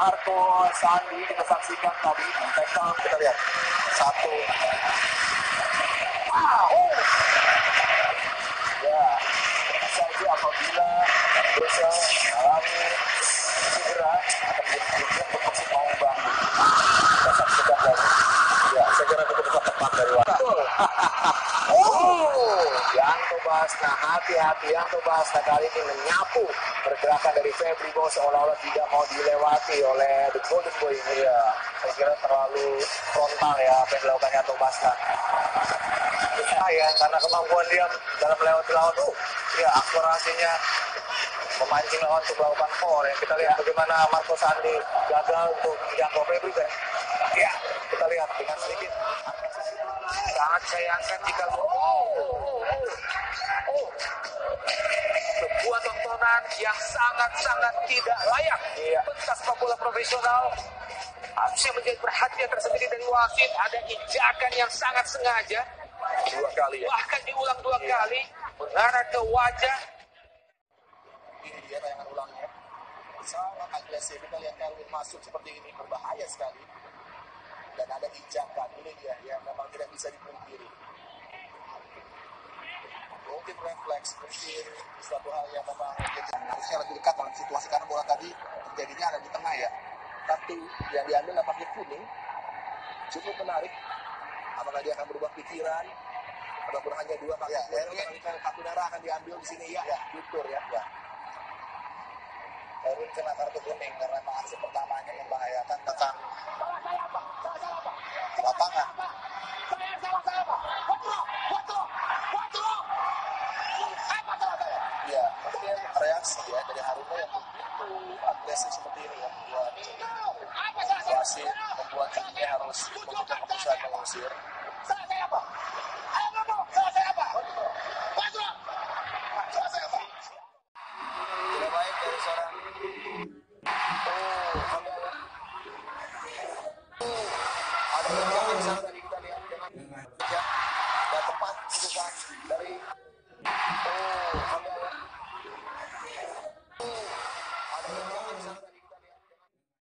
Marco Sandi, kita saksikan tadi takedown, kita lihat satu. Wow. Ya, saja apabila bisa mengalami segera akan ditunjuk posisi mau bangun. Kita saksikan tadi. Ya, saya kira keputusan tepat dari wasit. Betul. Yanto Basta, hati-hati Yanto Basta kali ini menyapu pergerakan dari Febri Goso seolah-olah tidak mau dilewati oleh Dukbo ini ya. Saya kira terlalu frontal ya apa yang dilakukan Yanto Basta. Ya, karena kemampuan dia dalam melewati lawan ya akurasinya memancing lawan untuk melakukan foul ya. Kita lihat bagaimana Marco Sandi gagal untuk menjangkau Febri kan. Ya, kita lihat dengan sedikit sangat sayangkan jika sebuah tontonan yang sangat-sangat tidak layak pentas pemula profesional harusnya menjadi perhatian tersendiri dari wasit. Ada injakan yang sangat sengaja dua kali ya. Bahkan diulang dua kali mengarah ke wajah. Ini dia tayangan ulangnya, sangat agresif. Kita lihat Kelvin masuk seperti ini, berbahaya sekali. Dan ada injakan, ini dia yang memang tidak bisa dipungkiri. Mungkin refleks, mungkin satu hal yang memang harusnya lebih dekat dalam situasi, karena bola tadi terjadinya ada di tengah ya. Tapi yang diambil nampaknya kuning, cukup menarik. Apakah dia akan berubah pikiran? Apakah hanya dua kali? Ya, kartu merah akan diambil di sini ya, tutur ya. Harun kena kartu kuning karena aksi pertamanya membahayakan tekan lapangan. Ya, mungkin reaksi ya dari Haruna yang begitu agresif seperti ini yang membuat wasit membuat timnya harus membuat keputusan mengusir. Tidak baik dari seorang. Ada yang di sana tadi kita lihat dengan dan tepat juga dari.